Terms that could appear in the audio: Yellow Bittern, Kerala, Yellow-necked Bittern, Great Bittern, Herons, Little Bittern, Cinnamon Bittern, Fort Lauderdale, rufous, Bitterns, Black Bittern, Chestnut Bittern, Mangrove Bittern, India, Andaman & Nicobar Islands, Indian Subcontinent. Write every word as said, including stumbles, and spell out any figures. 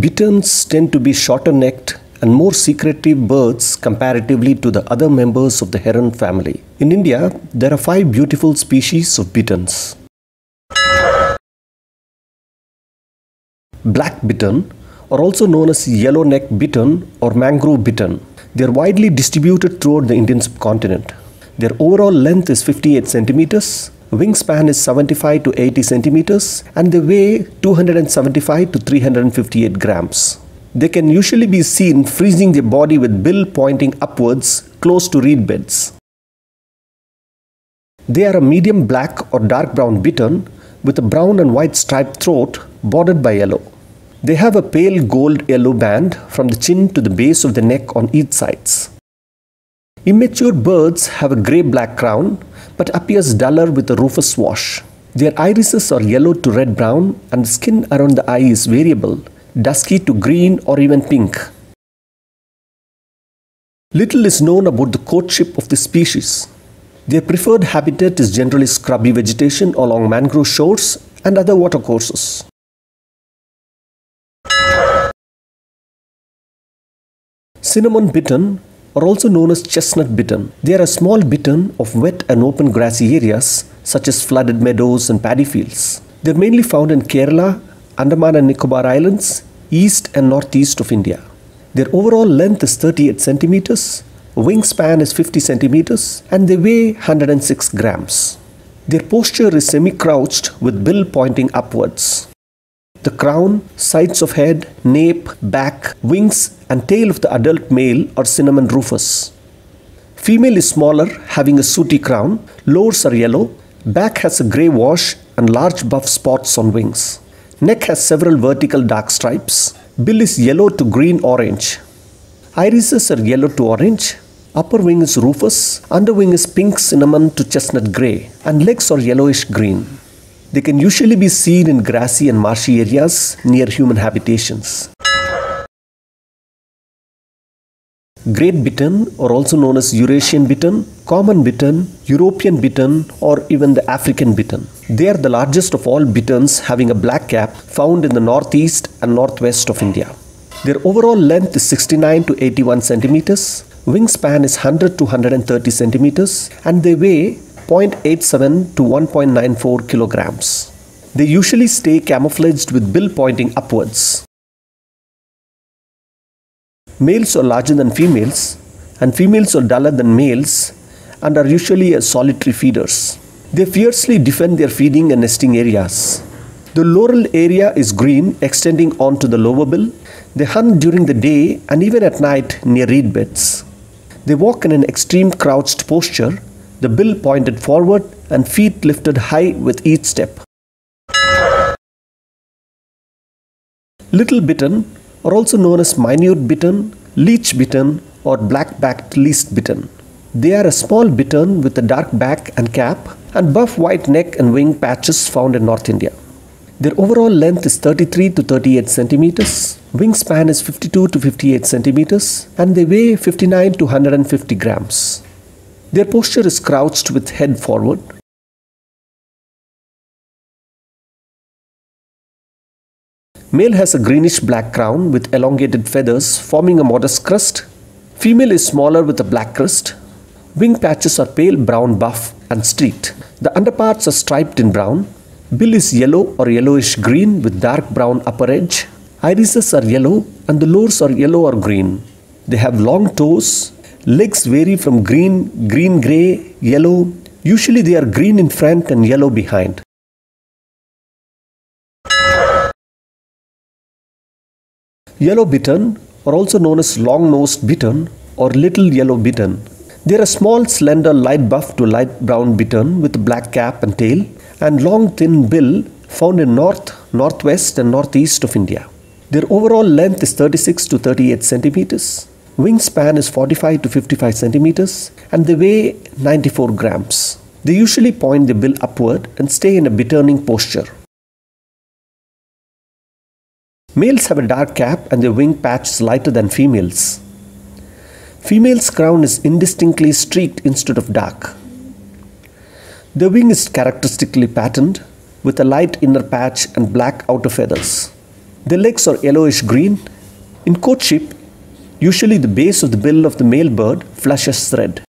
Bitterns tend to be shorter-necked and more secretive birds comparatively to the other members of the heron family. In India, there are five beautiful species of bitterns. Black bittern are also known as yellow-necked bittern or mangrove bittern. They are widely distributed throughout the Indian subcontinent. Their overall length is fifty-eight centimeters, wingspan is seventy-five to eighty centimeters, and they weigh two hundred seventy-five to three hundred fifty-eight grams. They can usually be seen freezing their body with bill pointing upwards close to reed beds. They are a medium black or dark brown bittern with a brown and white striped throat bordered by yellow. They have a pale gold yellow band from the chin to the base of the neck on each sides. Immature birds have a grey-black crown but appears duller with a rufous wash. Their irises are yellow to red-brown and the skin around the eye is variable, dusky to green or even pink. Little is known about the courtship of this species. Their preferred habitat is generally scrubby vegetation along mangrove shores and other watercourses. Cinnamon bittern are also known as chestnut bittern. They are a small bittern of wet and open grassy areas such as flooded meadows and paddy fields. They are mainly found in Kerala, Andaman and Nicobar Islands, east and northeast of India. Their overall length is thirty-eight centimeters, wingspan is fifty centimeters, and they weigh one hundred six grams. Their posture is semi-crouched with bill pointing upwards. The crown, sides of head, nape, back, wings and tail of the adult male are cinnamon rufous. Female is smaller, having a sooty crown, lores are yellow, back has a grey wash and large buff spots on wings. Neck has several vertical dark stripes. Bill is yellow to green-orange. Irises are yellow to orange. Upper wing is rufous, underwing is pink cinnamon to chestnut grey, and legs are yellowish-green. They can usually be seen in grassy and marshy areas near human habitations. Great bittern, or also known as Eurasian bittern, common bittern, European bittern, or even the African bittern. They are the largest of all bitterns, having a black cap, found in the northeast and northwest of India. Their overall length is sixty-nine to eighty-one centimeters, wingspan is one hundred to one hundred thirty centimeters, and they weigh zero point eight seven to one point nine four kilograms. They usually stay camouflaged with bill pointing upwards. Males are larger than females, and females are duller than males and are usually solitary feeders. They fiercely defend their feeding and nesting areas. The loral area is green, extending onto the lower bill. They hunt during the day and even at night near reed beds. They walk in an extreme crouched posture, the bill pointed forward and feet lifted high with each step. Little bittern are also known as minute bittern, leech bittern or black-backed least bittern. They are a small bittern with a dark back and cap and buff white neck and wing patches found in North India. Their overall length is thirty-three to thirty-eight centimeters, wingspan is fifty-two to fifty-eight centimeters, and they weigh fifty-nine to one hundred fifty grams. Their posture is crouched with head forward. Male has a greenish-black crown with elongated feathers forming a modest crest. Female is smaller with a black crest. Wing patches are pale brown buff and streaked. The underparts are striped in brown. Bill is yellow or yellowish-green with dark brown upper edge. Irises are yellow and the lores are yellow or green. They have long toes. Legs vary from green, green-grey, yellow. Usually they are green in front and yellow behind. Yellow bittern are also known as long-nosed bittern or little yellow bittern. They are a small, slender, light buff to light brown bittern with a black cap and tail and long, thin bill found in north, northwest and northeast of India. Their overall length is thirty-six to thirty-eight centimeters. Wingspan is forty-five to fifty-five centimeters and they weigh ninety-four grams. They usually point the bill upward and stay in a bitterning posture. Males have a dark cap and their wing patch is lighter than females. Females' crown is indistinctly streaked instead of dark. The wing is characteristically patterned with a light inner patch and black outer feathers. The legs are yellowish-green. In courtship, usually the base of the bill of the male bird flushes red.